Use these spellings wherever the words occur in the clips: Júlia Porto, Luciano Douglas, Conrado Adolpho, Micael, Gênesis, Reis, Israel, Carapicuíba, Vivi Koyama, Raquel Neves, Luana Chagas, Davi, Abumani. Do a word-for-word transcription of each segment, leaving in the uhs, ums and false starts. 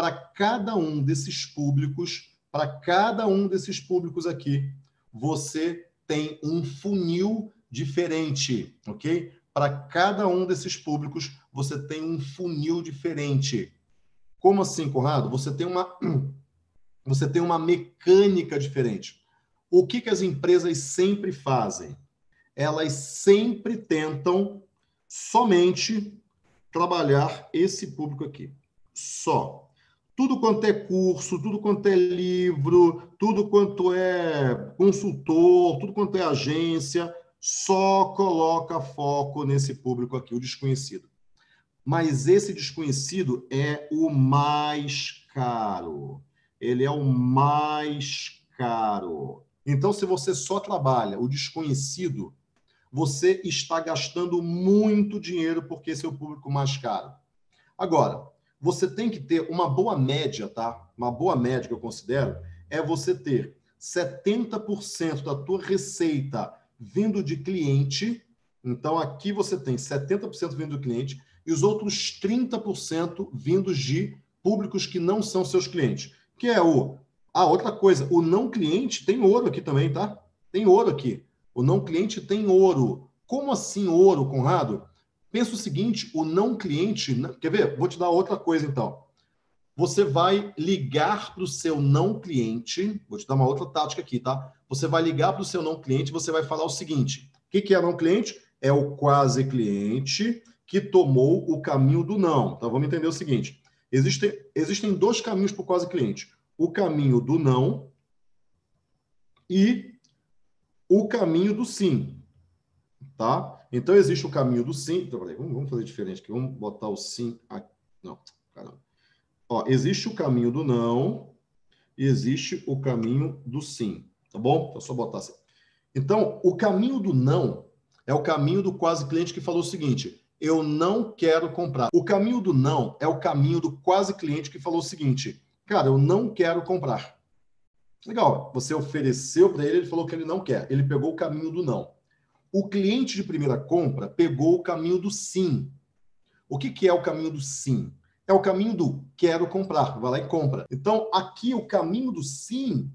para cada um desses públicos, para cada um desses públicos aqui, você tem um funil diferente, ok? Para cada um desses públicos, você tem um funil diferente. Como assim, Conrado? Você tem uma, você tem uma mecânica diferente. O que que as empresas sempre fazem? Elas sempre tentam somente trabalhar esse público aqui. Só. Tudo quanto é curso, tudo quanto é livro, tudo quanto é consultor, tudo quanto é agência, só coloca foco nesse público aqui, o desconhecido. Mas esse desconhecido é o mais caro. Ele é o mais caro. Então, se você só trabalha o desconhecido, você está gastando muito dinheiro porque esse é o público mais caro. Agora, você tem que ter uma boa média, tá? Uma boa média que eu considero é você ter setenta por cento da tua receita vindo de cliente. Então, aqui você tem setenta por cento vindo do cliente e os outros trinta por cento vindos de públicos que não são seus clientes. Que é o... Ah, outra coisa, o não cliente tem ouro aqui também, tá? Tem ouro aqui. O não cliente tem ouro. Como assim ouro, Conrado? Pensa o seguinte, o não cliente... Quer ver? Vou te dar outra coisa, então. Você vai ligar para o seu não cliente... Vou te dar uma outra tática aqui, tá? Você vai ligar para o seu não cliente, você vai falar o seguinte. O que que é não cliente? É o quase cliente que tomou o caminho do não. Então, vamos entender o seguinte. Existem, existem dois caminhos para o quase cliente. O caminho do não e o caminho do sim, tá? Então, existe o caminho do sim. Então, vamos fazer diferente aqui. Vamos botar o sim aqui. Não, caramba. Ó, existe o caminho do não e existe o caminho do sim. Tá bom? Então, é só botar assim. Então, o caminho do não é o caminho do quase cliente que falou o seguinte. Eu não quero comprar. O caminho do não é o caminho do quase cliente que falou o seguinte. Cara, eu não quero comprar. Legal. Você ofereceu para ele, ele falou que ele não quer. Ele pegou o caminho do não. O cliente de primeira compra pegou o caminho do sim. O que que é o caminho do sim? É o caminho do quero comprar, vai lá e compra. Então, aqui o caminho do sim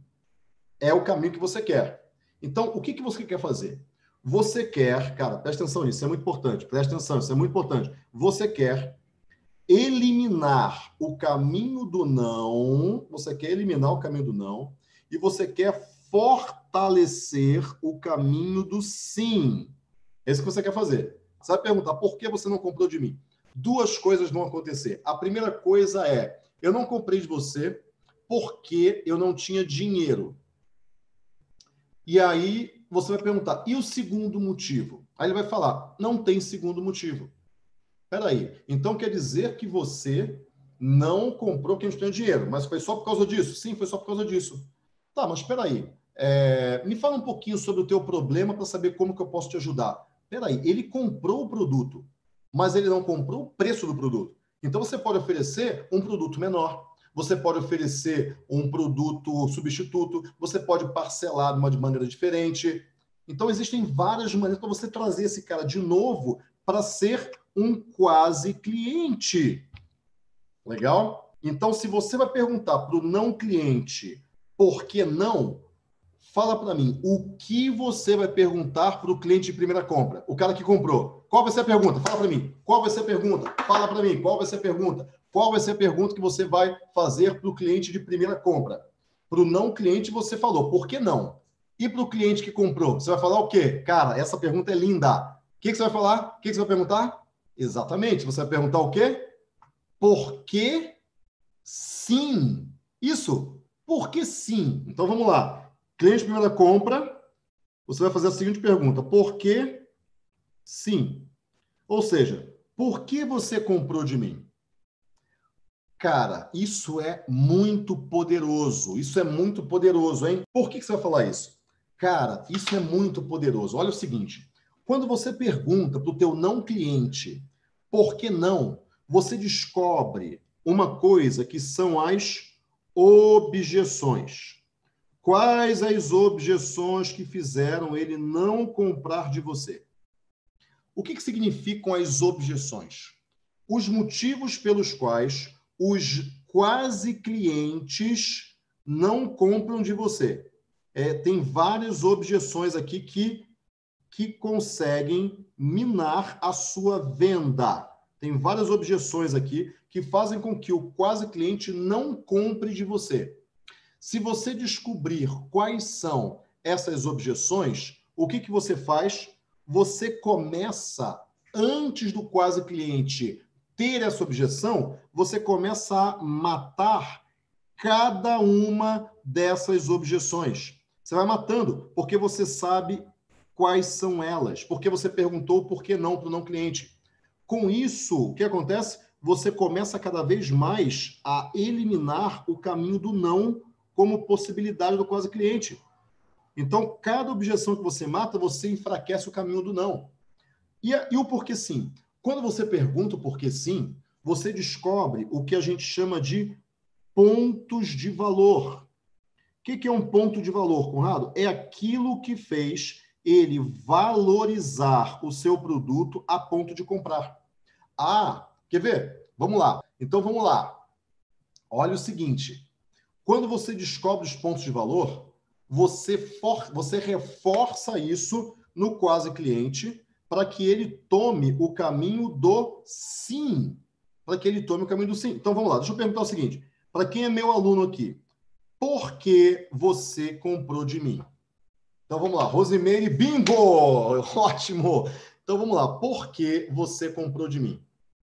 é o caminho que você quer. Então, o que que você quer fazer? Você quer, cara, presta atenção nisso, é muito importante, presta atenção, isso é muito importante. Você quer eliminar o caminho do não, você quer eliminar o caminho do não, e você quer fortalecer o caminho do sim. É isso que você quer fazer. Você vai perguntar, por que você não comprou de mim? Duas coisas vão acontecer. A primeira coisa é, eu não comprei de você porque eu não tinha dinheiro. E aí você vai perguntar, e o segundo motivo? Aí ele vai falar, não tem segundo motivo. Espera aí, então quer dizer que você não comprou porque não tinha dinheiro, mas foi só por causa disso? Sim, foi só por causa disso. Tá, mas espera aí. É, me fala um pouquinho sobre o teu problema para saber como que eu posso te ajudar. Espera aí, ele comprou o produto, mas ele não comprou o preço do produto. Então, você pode oferecer um produto menor, você pode oferecer um produto substituto, você pode parcelar de uma maneira diferente. Então, existem várias maneiras para você trazer esse cara de novo para ser um quase cliente. Legal? Então, se você vai perguntar para o não cliente por que não, fala para mim, o que você vai perguntar para o cliente de primeira compra? O cara que comprou. Qual vai ser a pergunta? Fala para mim. Qual vai ser a pergunta? Fala para mim. Qual vai ser a pergunta? Qual vai ser a pergunta que você vai fazer para o cliente de primeira compra? Para o não cliente, você falou, por que não? E para o cliente que comprou, você vai falar o quê? Cara, essa pergunta é linda. O que que você vai falar? O que que você vai perguntar? Exatamente. Você vai perguntar o quê? Por que sim? Isso. Por que sim? Então, vamos lá. Cliente primeira compra, você vai fazer a seguinte pergunta. Por que sim? Ou seja, por que você comprou de mim? Cara, isso é muito poderoso. Isso é muito poderoso, hein? Por que que você vai falar isso? Cara, isso é muito poderoso. Olha o seguinte. Quando você pergunta para o teu não cliente por que não, você descobre uma coisa que são as objeções. Quais as objeções que fizeram ele não comprar de você? O que que significam as objeções? Os motivos pelos quais os quase clientes não compram de você. É, tem várias objeções aqui que, que conseguem minar a sua venda. Tem várias objeções aqui que fazem com que o quase cliente não compre de você. Se você descobrir quais são essas objeções, o que que você faz? Você começa, antes do quase cliente ter essa objeção, você começa a matar cada uma dessas objeções. Você vai matando, porque você sabe quais são elas, porque você perguntou por que não para o não cliente. Com isso, o que acontece? Você começa cada vez mais a eliminar o caminho do não como possibilidade do quase cliente. Então, cada objeção que você mata, você enfraquece o caminho do não. E, e o porquê sim? Quando você pergunta o porquê sim, você descobre o que a gente chama de pontos de valor. O que, que é um ponto de valor, Conrado? É aquilo que fez ele valorizar o seu produto a ponto de comprar. Ah, quer ver? Vamos lá. Então, vamos lá. Olha o seguinte. Quando você descobre os pontos de valor, você, for, você reforça isso no quase cliente para que ele tome o caminho do sim. Para que ele tome o caminho do sim. Então, vamos lá. Deixa eu perguntar o seguinte. Para quem é meu aluno aqui, por que você comprou de mim? Então, vamos lá. Rosimeire, bingo! Ótimo! Então, vamos lá. Por que você comprou de mim?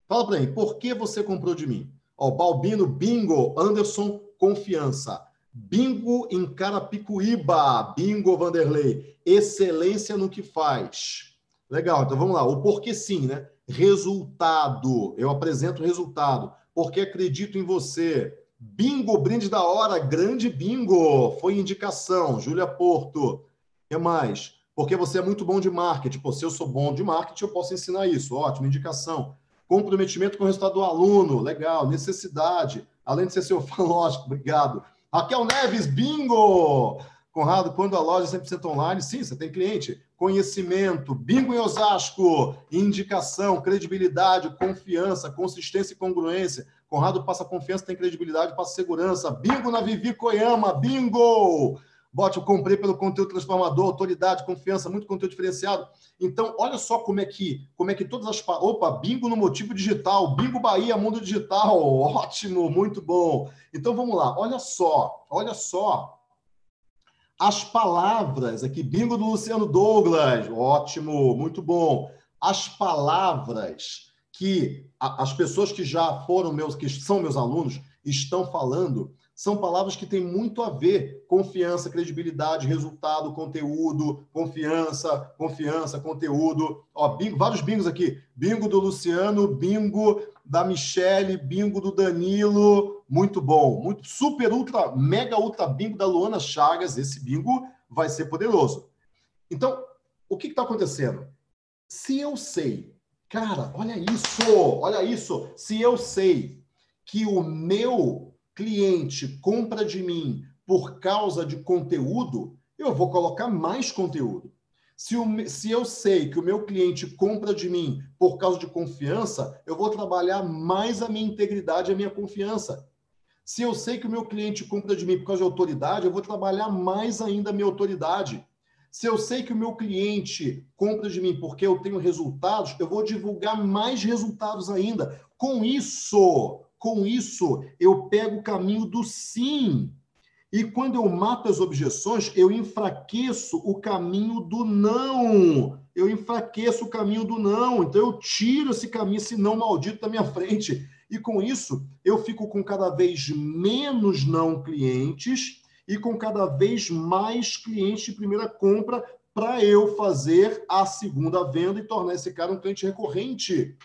Fala para mim. Por que você comprou de mim? Ó, Balbino, bingo. Anderson, confiança. Bingo em Carapicuíba. Bingo, Vanderlei. Excelência no que faz. Legal. Então, vamos lá. O porquê sim, né? Resultado. Eu apresento o resultado. Porque acredito em você. Bingo, brinde da hora, grande bingo. Foi indicação, Júlia Porto. Que mais? Porque você é muito bom de marketing. Pô, se eu sou bom de marketing, eu posso ensinar isso. Ótimo, indicação. Comprometimento com o resultado do aluno. Legal, necessidade. Além de ser seu fã, lógico, obrigado. Raquel Neves, bingo. Conrado, quando a loja é cem por cento online, sim, você tem cliente. Conhecimento, bingo em Osasco. Indicação, credibilidade, confiança, consistência e congruência. Conrado passa confiança, tem credibilidade, passa segurança. Bingo na Vivi Koyama, bingo! Bote, eu comprei pelo conteúdo transformador, autoridade, confiança, muito conteúdo diferenciado. Então, olha só como é que, como é que todas as... Opa, bingo no motivo digital, bingo Bahia, mundo digital, ótimo, muito bom. Então, vamos lá, olha só, olha só. As palavras, aqui, bingo do Luciano Douglas, ótimo, muito bom. As palavras que as pessoas que já foram meus, que são meus alunos, estão falando, são palavras que têm muito a ver: confiança, credibilidade, resultado, conteúdo, confiança, confiança, conteúdo. Ó, bingo, vários bingos aqui. Bingo do Luciano, bingo da Michele, bingo do Danilo. Muito bom. Muito, super, ultra, mega, ultra bingo da Luana Chagas. Esse bingo vai ser poderoso. Então, o que está acontecendo? Se eu sei... Cara, olha isso, olha isso. Se eu sei que o meu cliente compra de mim por causa de conteúdo, eu vou colocar mais conteúdo. Se, o, se eu sei que o meu cliente compra de mim por causa de confiança, eu vou trabalhar mais a minha integridade e a minha confiança. Se eu sei que o meu cliente compra de mim por causa de autoridade, eu vou trabalhar mais ainda a minha autoridade. Se eu sei que o meu cliente compra de mim porque eu tenho resultados, eu vou divulgar mais resultados ainda. Com isso, com isso, eu pego o caminho do sim. E quando eu mato as objeções, eu enfraqueço o caminho do não. Eu enfraqueço o caminho do não. Então, eu tiro esse caminho, esse não maldito da minha frente. E com isso, eu fico com cada vez menos não clientes e com cada vez mais clientes de primeira compra para eu fazer a segunda venda e tornar esse cara um cliente recorrente.